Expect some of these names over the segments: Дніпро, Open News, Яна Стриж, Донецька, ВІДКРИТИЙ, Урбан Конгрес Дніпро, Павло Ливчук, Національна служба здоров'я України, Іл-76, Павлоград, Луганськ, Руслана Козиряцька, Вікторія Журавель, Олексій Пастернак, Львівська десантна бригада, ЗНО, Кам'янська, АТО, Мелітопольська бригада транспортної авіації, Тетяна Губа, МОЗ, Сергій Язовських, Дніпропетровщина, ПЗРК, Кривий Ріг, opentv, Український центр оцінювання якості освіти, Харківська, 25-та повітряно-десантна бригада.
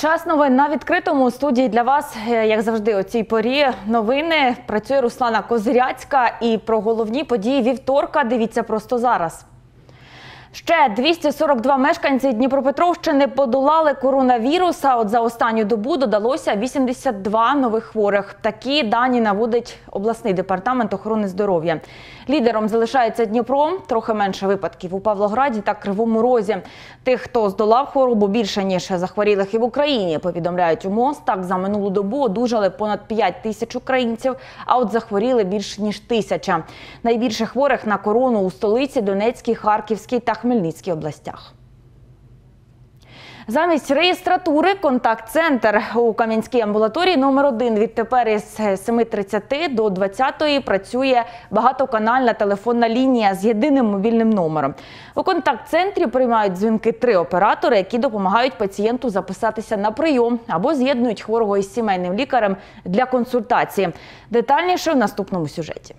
час новин на відкритому. У студії для вас, як завжди, о цій порі новини працює Руслана Козиряцька. І про головні події вівторка дивіться просто зараз. Ще 242 мешканці Дніпропетровщини подолали коронавірус, а от за останню добу додалося 82 нових хворих. Такі дані наводить обласний департамент охорони здоров'я. Лідером залишається Дніпро, трохи менше випадків у Павлограді та Кривому Розі. Тих, хто здолав хворобу, більше, ніж захворілих і в Україні, повідомляють у МОЗ. Так, за минулу добу одужали понад 5 тисяч українців, а от захворіли більш ніж 1000. Найбільше хворих на корону у столиці, Донецькій, Харківській та Хмельницькій областях. Замість реєстратури – контакт-центр. У Кам'янській амбулаторії номер 1 відтепер із 7:30 до 20:00 працює багатоканальна телефонна лінія з єдиним мобільним номером. У контакт-центрі приймають дзвінки 3 оператори, які допомагають пацієнту записатися на прийом або з'єднують хворого із сімейним лікарем для консультації. Детальніше в наступному сюжеті.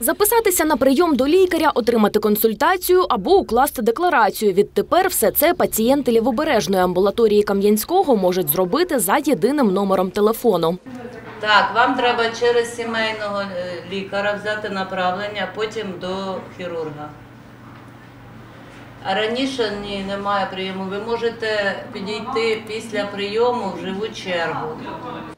Записатися на прийом до лікаря, отримати консультацію або укласти декларацію. Відтепер все це пацієнти Лівобережної амбулаторії Кам'янського можуть зробити за єдиним номером телефону. Так, вам треба через сімейного лікаря взяти направлення, потім до хірурга. А раніше немає прийому. Ви можете підійти після прийому в живу чергу.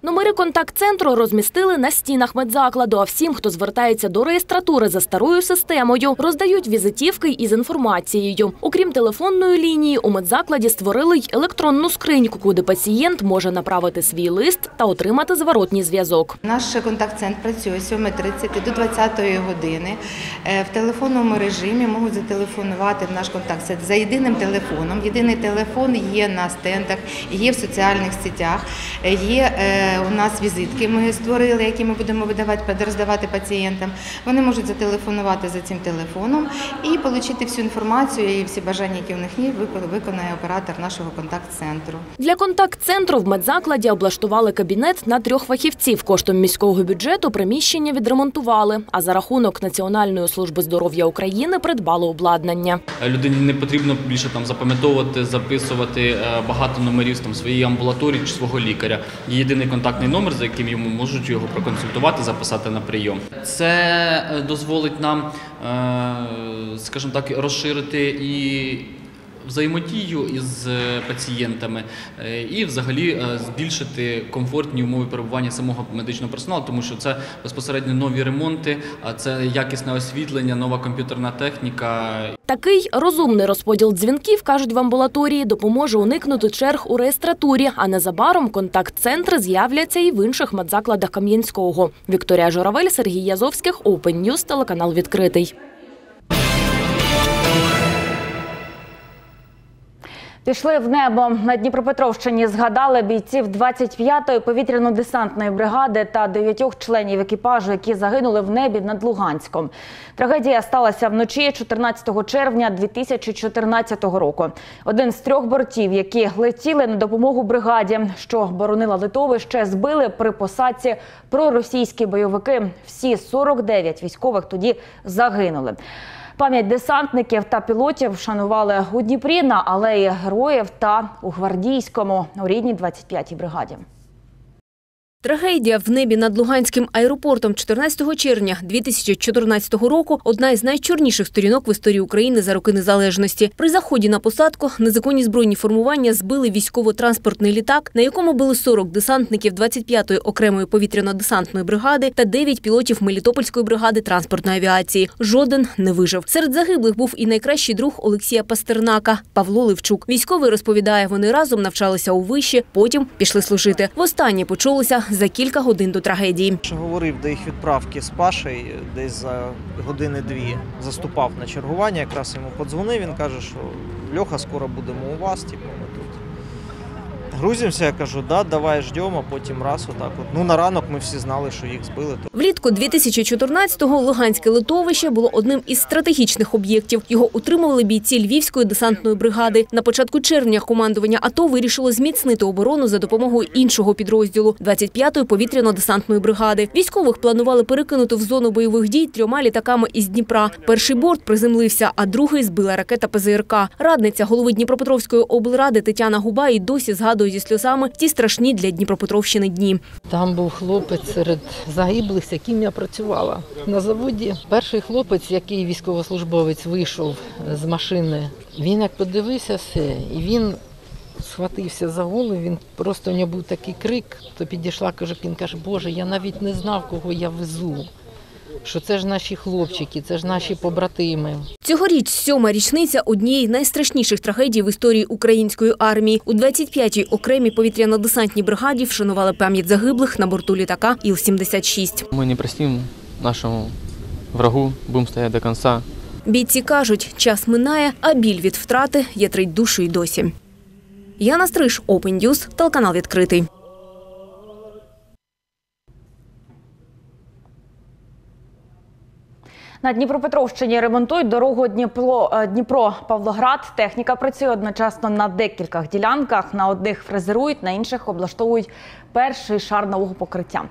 Номери контакт-центру розмістили на стінах медзакладу, а всім, хто звертається до реєстратури за старою системою, роздають візитівки із інформацією. Окрім телефонної лінії, у медзакладі створили й електронну скриньку, куди пацієнт може направити свій лист та отримати зворотній зв'язок. Наш контакт-центр працює з 7:30 до 20:00 години. В телефонному режимі можуть зателефонувати в наш контакт-центр за єдиним телефоном. Єдиний телефон є на стендах, є в соціальних сетях, є у нас візитки ми створили, які ми будемо роздавати пацієнтам. Вони можуть зателефонувати за цим телефоном і отримати всю інформацію і всі бажання, які у них є, виконає оператор нашого контакт-центру. Для контакт-центру в медзакладі облаштували кабінет на 3 фахівців. Коштом міського бюджету приміщення відремонтували, а за рахунок Національної служби здоров'я України придбали обладнання. Не потрібно більше запам'ятовувати, записувати багато номерів своєї амбулаторії чи свого лікаря. Є єдиний контактний номер, за яким йому можуть його проконсультувати, записати на прийом. Це дозволить нам, скажімо так, розширити і взаємодію із пацієнтами і взагалі збільшити комфортні умови перебування самого медичного персоналу, тому що це безпосередньо нові ремонти, це якісне освітлення, нова комп'ютерна техніка. Такий розумний розподіл дзвінків, кажуть в амбулаторії, допоможе уникнути черг у реєстратурі, а незабаром контакт-центри з'являться і в інших медзакладах Кам'янського. Вікторія Журавель, Сергій Язовських, Open News, телеканал «Відкритий». Пішли в небо. На Дніпропетровщині згадали бійців 25-ї повітряно-десантної бригади та 9 членів екіпажу, які загинули в небі над Луганськом. Трагедія сталася вночі 14 червня 2014 року. Один з 3 бортів, які летіли на допомогу бригаді, що боронила литовище, збили при посадці проросійські бойовики. Всі 49 військових тоді загинули. Пам'ять десантників та пілотів вшанували у Дніпрі на алеї Героїв та у Гвардійському, у рідній 25-й бригаді. Трагедія в небі над Луганським аеропортом 14 червня 2014 року – одна із найчорніших сторінок в історії України за роки незалежності. При заході на посадку незаконні збройні формування збили військово-транспортний літак, на якому були 40 десантників 25-ї окремої повітряно-десантної бригади та 9 пілотів Мелітопольської бригади транспортної авіації. Жоден не вижив. Серед загиблих був і найкращий друг Олексія Пастернака – Павло Ливчук. Військовий розповідає, вони разом навчалися у виші, потім пішли служити. Востаннє почулися за кілька годин до трагедії. Говорив до їх відправки з Пашею, десь за години-2 заступав на чергування, якраз йому подзвонив, він каже, що Льоха, скоро будемо у вас, ми тут грузимося, я кажу, да, давай, ждемо, а потім раз отак от. Ну, на ранок ми всі знали, що їх збили. Влітку 2014-го Луганське литовище було одним із стратегічних об'єктів. Його утримували бійці Львівської десантної бригади. На початку червня командування АТО вирішило зміцнити оборону за допомогою іншого підрозділу – 25-ї повітряно-десантної бригади. Військових планували перекинути в зону бойових дій 3 літаками із Дніпра. Перший борт приземлився, а другий збила ракета ПЗРК. Радниця голови Дніпропетровської облради Тетяна Губа і досі згадує правдою зі сльозами ті страшні для Дніпропетровщини дні. Там був хлопець серед загиблих, з яким я працювала на заводі. Перший хлопець, який військовослужбовець, вийшов з машини, він як подивився все, і він схватився за голову, він просто, у нього був такий крик, то підійшла, каже, він каже, Боже, я навіть не знав, кого я везу. Що це ж наші хлопчики, це ж наші побратими. Цьогоріч 7-ма річниця однієї з найстрашніших трагедій в історії української армії. У 25-й окремій повітряно-десантній бригаді вшанували пам'ять загиблих на борту літака Іл-76. Ми не простимо нашому врагу, будемо стояти до кінця. Бійці кажуть, час минає, а біль від втрати ятрить душу й досі. Яна Стриж, Open News, телеканал «Відкритий». На Дніпропетровщині ремонтують дорогу Дніпро-Павлоград. Техніка працює одночасно на декількох ділянках. На одних фрезерують, на інших облаштовують перший шар нового покриття.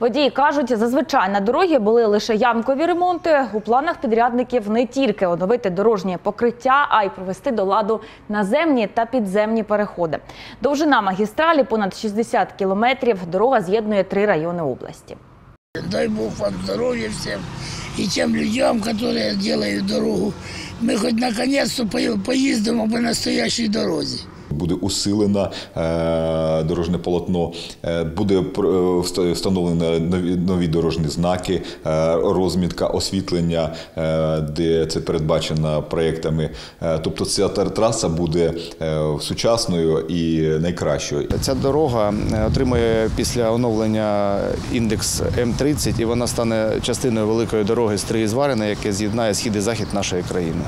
Водії кажуть, зазвичай на дорогі були лише ямкові ремонти. У планах підрядників не тільки оновити дорожнє покриття, а й привести до ладу наземні та підземні переходи. Довжина магістралі понад 60 кілометрів. Дорога з'єднує 3 райони області. Дай Бог вам здоров'я всім. И тем людям, которые делают дорогу, мы хоть наконец-то поездим по настоящей дороге. Буде усилено дорожне полотно, буде встановлено нові дорожні знаки, розмітка, освітлення, де це передбачено проєктами. Тобто ця траса буде сучасною і найкращою. Ця дорога отримує після оновлення індекс М30 і вона стане частиною великої дороги Стрий-Зварина, яка з'єднає схід і захід нашої країни.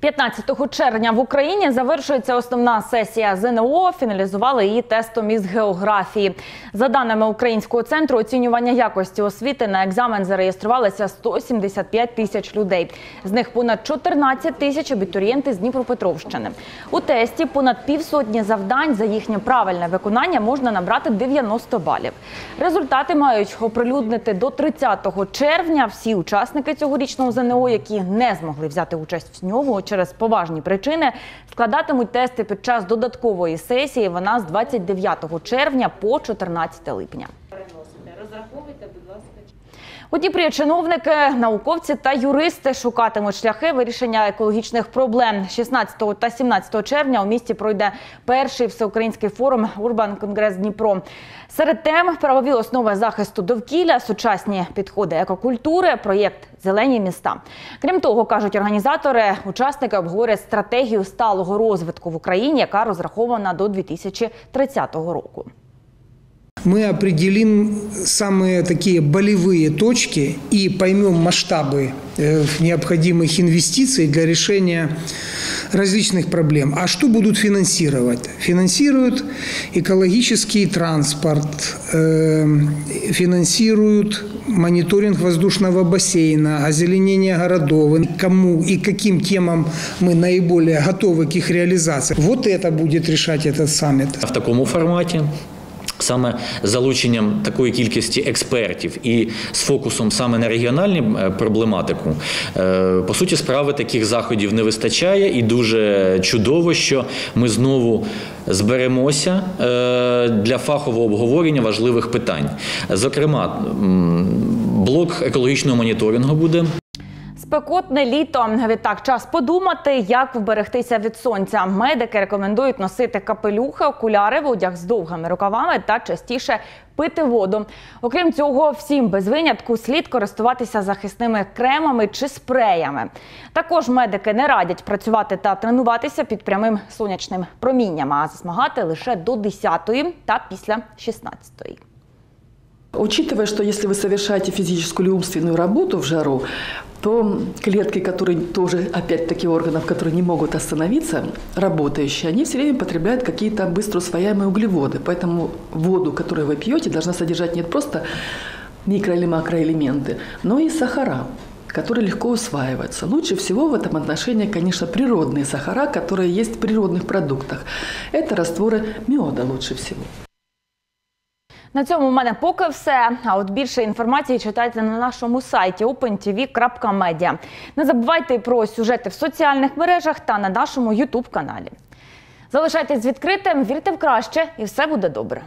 15 червня в Україні завершується основна сесія ЗНО, фіналізували її тестом із географії. За даними Українського центру оцінювання якості освіти, на екзамен зареєструвалися 175 тисяч людей. З них понад 14 тисяч – абітурієнти з Дніпропетровщини. У тесті понад півсотні завдань, за їхнє правильне виконання можна набрати 90 балів. Результати мають оприлюднити до 30 червня. Всі учасники цьогорічного ЗНО, які не змогли взяти участь в ньому через поважні причини, складатимуть тести під час додаткової сесії. Вона з 29 червня по 14 липня. У Дніпрі чиновники, науковці та юристи шукатимуть шляхи вирішення екологічних проблем. 16 та 17 червня у місті пройде перший всеукраїнський форум «Урбан Конгрес Дніпро». Серед тем – правові основи захисту довкілля, сучасні підходи екокультури, проєкт «Зелені міста». Крім того, кажуть організатори, учасники обговорять стратегію сталого розвитку в Україні, яка розрахована до 2030 року. Мы определим самые такие болевые точки и поймем масштабы необходимых инвестиций для решения различных проблем. А что будут финансировать? Финансируют экологический транспорт, финансируют мониторинг воздушного бассейна, озеленение городов, кому и каким темам мы наиболее готовы к их реализации. Вот это будет решать этот саммит. В таком формате? Саме залученням такої кількості експертів і з фокусом саме на регіональну проблематику, по суті, справи таких заходів не вистачає. І дуже чудово, що ми знову зберемося для фахового обговорення важливих питань. Зокрема, блок екологічного моніторингу буде. Спекотне літо. Відтак час подумати, як вберегтися від сонця. Медики рекомендують носити капелюхи, окуляри, одяг з довгими рукавами та частіше пити воду. Окрім цього, всім без винятку слід користуватися захисними кремами чи спреями. Також медики не радять працювати та тренуватися під прямим сонячним промінням, а засмагати лише до 10-ї та після 16-ї. Учитывая, что если вы совершаете физическую или умственную работу в жару, то клетки, которые тоже, опять-таки, органов, которые не могут остановиться, работающие, они все время потребляют какие-то быстро усвояемые углеводы. Поэтому воду, которую вы пьете, должна содержать не просто микро- или макроэлементы, но и сахара, которые легко усваиваются. Лучше всего в этом отношении, конечно, природные сахара, которые есть в природных продуктах. Это растворы меда лучше всего. На цьому в мене поки все. А от більше інформації читайте на нашому сайті opentv.media. Не забувайте про сюжети в соціальних мережах та на нашому YouTube-каналі. Залишайтесь з відкритим, вірте в краще і все буде добре.